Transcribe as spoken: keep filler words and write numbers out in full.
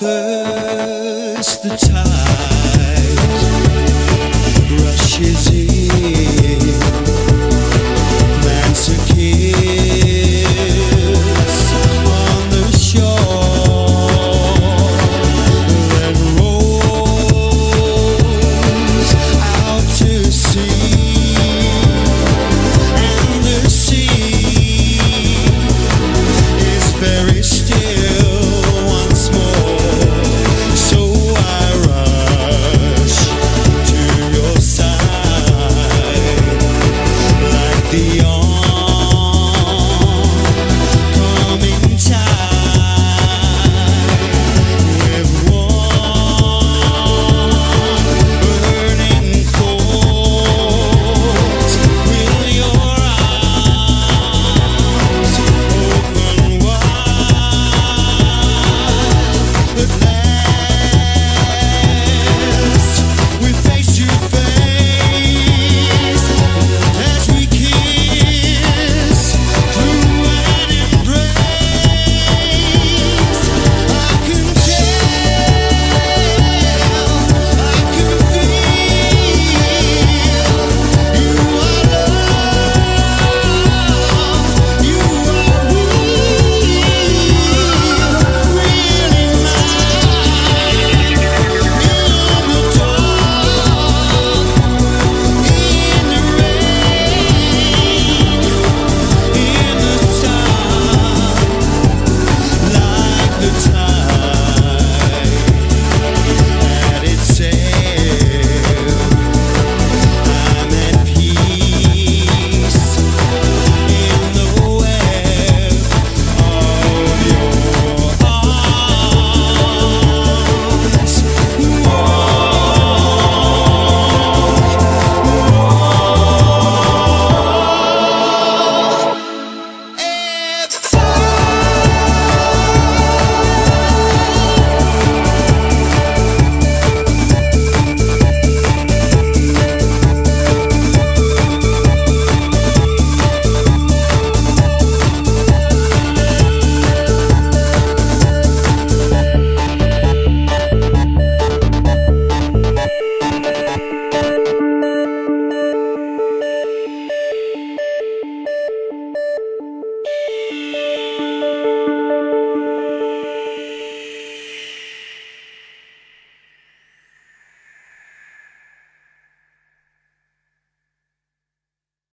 First the tide rushes in.